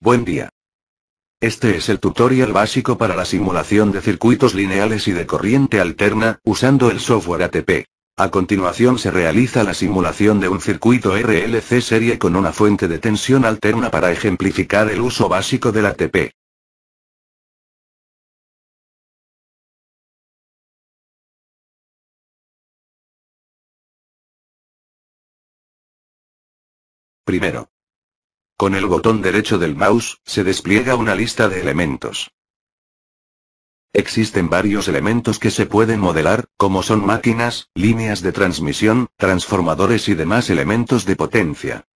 Buen día. Este es el tutorial básico para la simulación de circuitos lineales y de corriente alterna, usando el software ATP. A continuación se realiza la simulación de un circuito RLC serie con una fuente de tensión alterna para ejemplificar el uso básico del ATP. Primero. Con el botón derecho del mouse, se despliega una lista de elementos. Existen varios elementos que se pueden modelar, como son máquinas, líneas de transmisión, transformadores y demás elementos de potencia.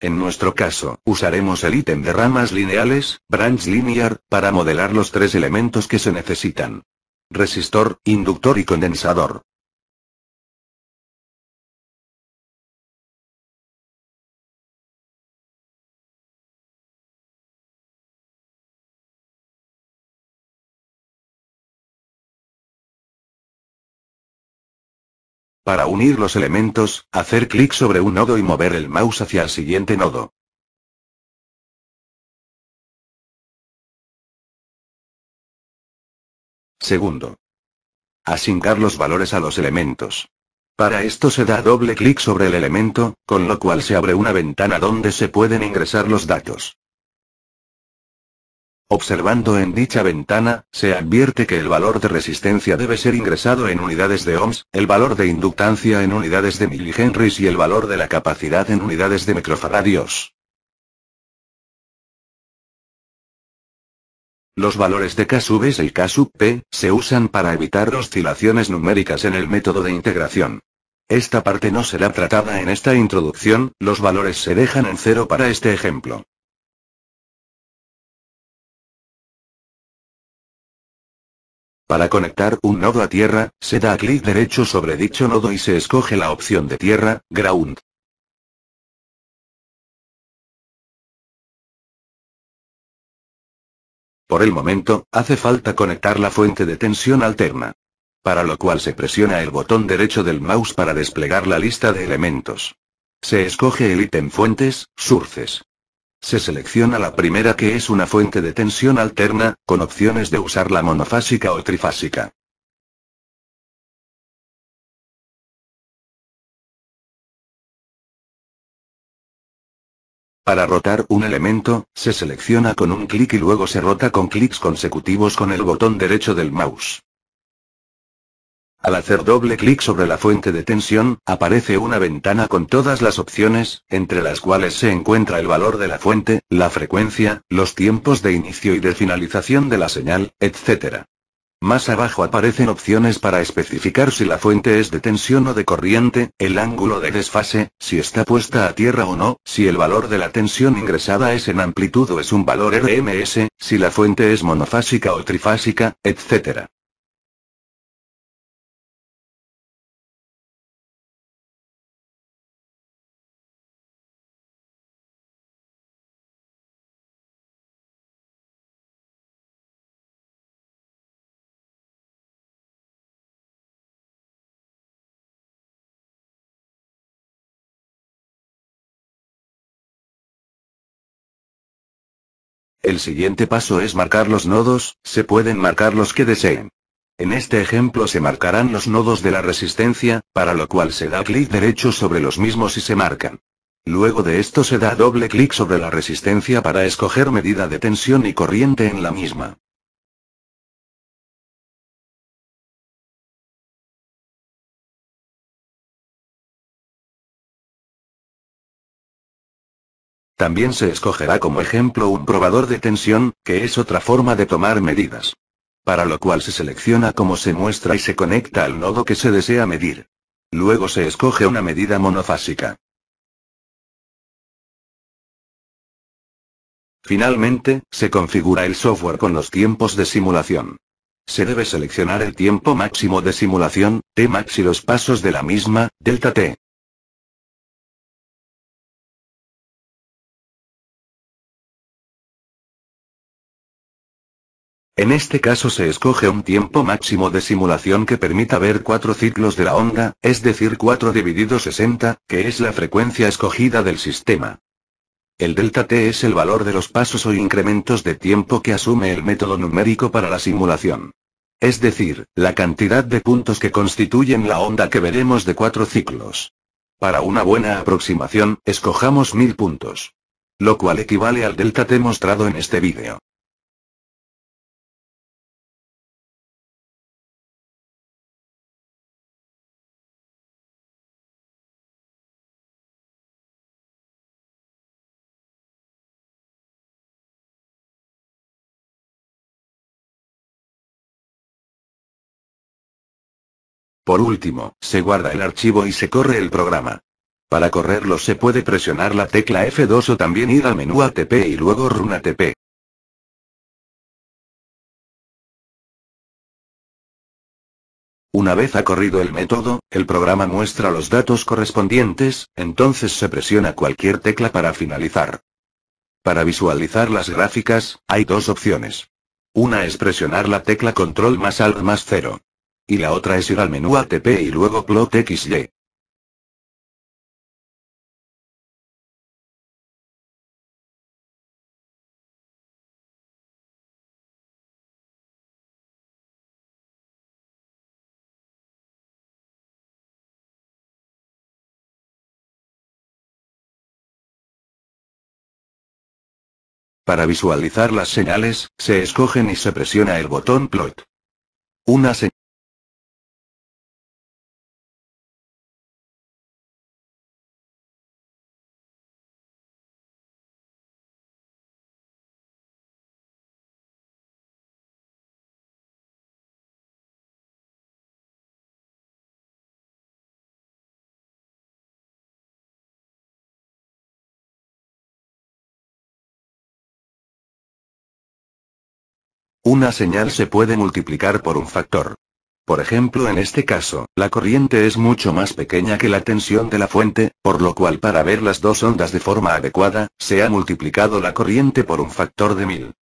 En nuestro caso, usaremos el ítem de ramas lineales, Branch Linear, para modelar los tres elementos que se necesitan: resistor, inductor y condensador. Para unir los elementos, hacer clic sobre un nodo y mover el mouse hacia el siguiente nodo. Segundo. Asignar los valores a los elementos. Para esto se da doble clic sobre el elemento, con lo cual se abre una ventana donde se pueden ingresar los datos. Observando en dicha ventana, se advierte que el valor de resistencia debe ser ingresado en unidades de ohms, el valor de inductancia en unidades de milihenries y el valor de la capacidad en unidades de microfaradios. Los valores de KVS y KP se usan para evitar oscilaciones numéricas en el método de integración. Esta parte no será tratada en esta introducción, los valores se dejan en cero para este ejemplo. Para conectar un nodo a tierra, se da clic derecho sobre dicho nodo y se escoge la opción de tierra, ground. Por el momento, hace falta conectar la fuente de tensión alterna. Para lo cual se presiona el botón derecho del mouse para desplegar la lista de elementos. Se escoge el ítem fuentes, sources. Se selecciona la primera que es una fuente de tensión alterna, con opciones de usar la monofásica o trifásica. Para rotar un elemento, se selecciona con un clic y luego se rota con clics consecutivos con el botón derecho del mouse. Al hacer doble clic sobre la fuente de tensión, aparece una ventana con todas las opciones, entre las cuales se encuentra el valor de la fuente, la frecuencia, los tiempos de inicio y de finalización de la señal, etc. Más abajo aparecen opciones para especificar si la fuente es de tensión o de corriente, el ángulo de desfase, si está puesta a tierra o no, si el valor de la tensión ingresada es en amplitud o es un valor RMS, si la fuente es monofásica o trifásica, etc. El siguiente paso es marcar los nodos, se pueden marcar los que deseen. En este ejemplo se marcarán los nodos de la resistencia, para lo cual se da clic derecho sobre los mismos y se marcan. Luego de esto se da doble clic sobre la resistencia para escoger medida de tensión y corriente en la misma. También se escogerá como ejemplo un probador de tensión, que es otra forma de tomar medidas. Para lo cual se selecciona como se muestra y se conecta al nodo que se desea medir. Luego se escoge una medida monofásica. Finalmente, se configura el software con los tiempos de simulación. Se debe seleccionar el tiempo máximo de simulación, Tmax, y los pasos de la misma, Delta T. En este caso se escoge un tiempo máximo de simulación que permita ver 4 ciclos de la onda, es decir 4/60, que es la frecuencia escogida del sistema. El delta T es el valor de los pasos o incrementos de tiempo que asume el método numérico para la simulación. Es decir, la cantidad de puntos que constituyen la onda que veremos de 4 ciclos. Para una buena aproximación, escojamos 1000 puntos. Lo cual equivale al delta T mostrado en este vídeo. Por último, se guarda el archivo y se corre el programa. Para correrlo se puede presionar la tecla F2 o también ir al menú ATP y luego Run ATP. Una vez ha corrido el método, el programa muestra los datos correspondientes, entonces se presiona cualquier tecla para finalizar. Para visualizar las gráficas, hay dos opciones. Una es presionar la tecla Control más Alt más 0. Y la otra es ir al menú ATP y luego Plot XY. Para visualizar las señales, se escogen y se presiona el botón Plot. Una señal. Una señal se puede multiplicar por un factor. Por ejemplo, en este caso, la corriente es mucho más pequeña que la tensión de la fuente, por lo cual para ver las dos ondas de forma adecuada, se ha multiplicado la corriente por un factor de 1000.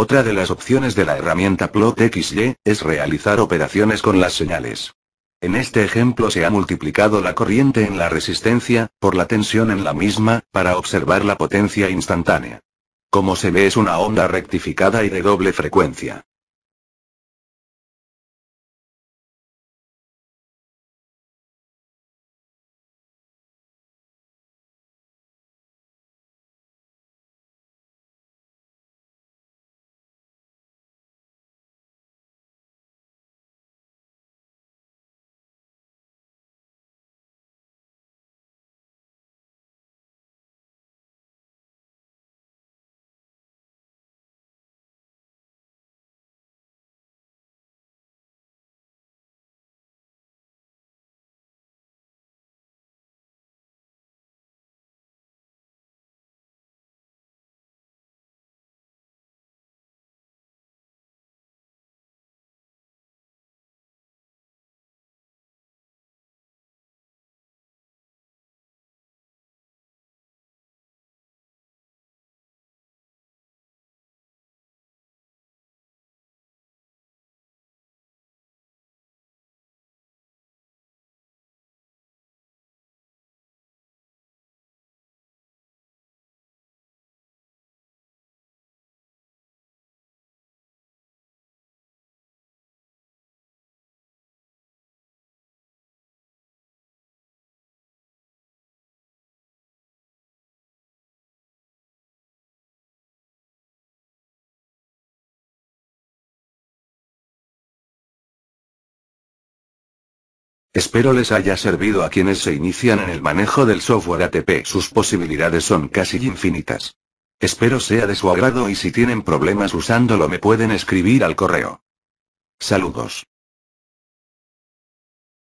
Otra de las opciones de la herramienta Plot XY, es realizar operaciones con las señales. En este ejemplo se ha multiplicado la corriente en la resistencia, por la tensión en la misma, para observar la potencia instantánea. Como se ve es una onda rectificada y de doble frecuencia. Espero les haya servido a quienes se inician en el manejo del software ATP. Sus posibilidades son casi infinitas. Espero sea de su agrado y si tienen problemas usándolo me pueden escribir al correo. Saludos.